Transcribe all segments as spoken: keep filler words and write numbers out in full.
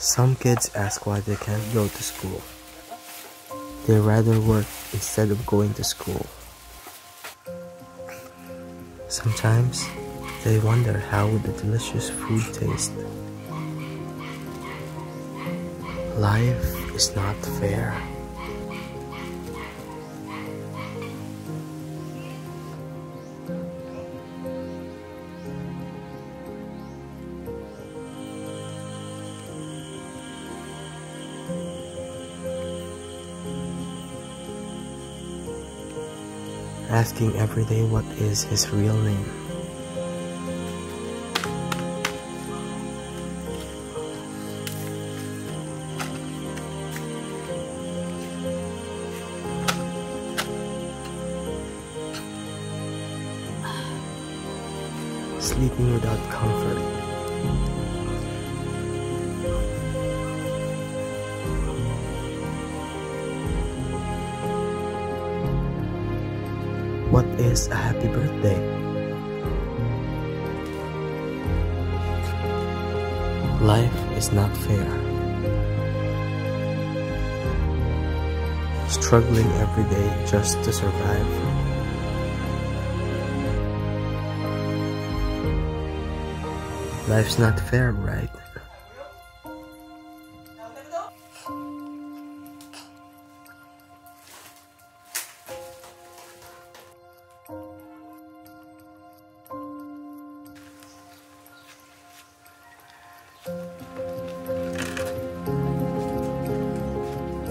Some kids ask why they can't go to school. They rather work instead of going to school. Sometimes they wonder how the delicious food tastes. Life is not fair. Asking every day what is his real name. Sleeping without comfort. What is a happy birthday? Life is not fair. Struggling every day just to survive. Life's not fair, right?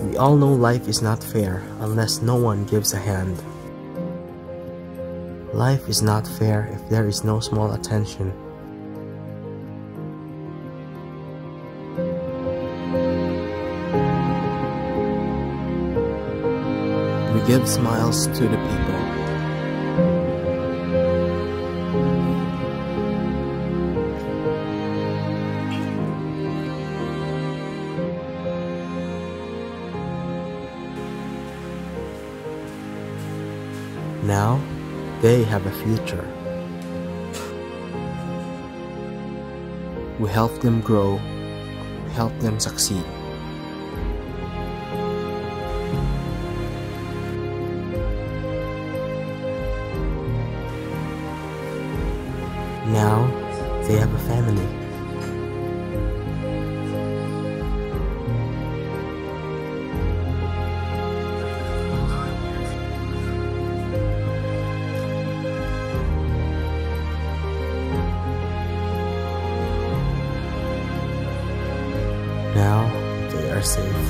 We all know life is not fair unless no one gives a hand. Life is not fair if there is no small attention. We give smiles to the people. Now, they have a future. We help them grow, we help them succeed. Now, they have a family. Now they are safe.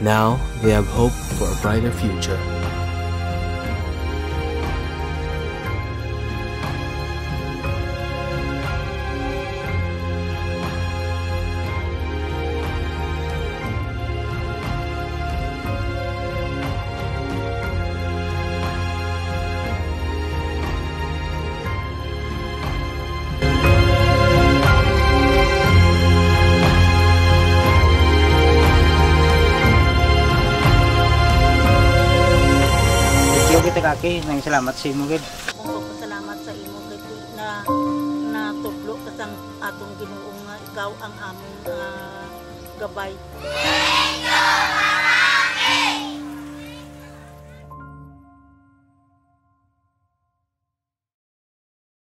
Now they have hope for a brighter future. Kaki, nang salamat sa imo gid. Oo, salamat sa imo gid na natudlo ka sang atong Ginoo nga ikaw ang among uh, gabay.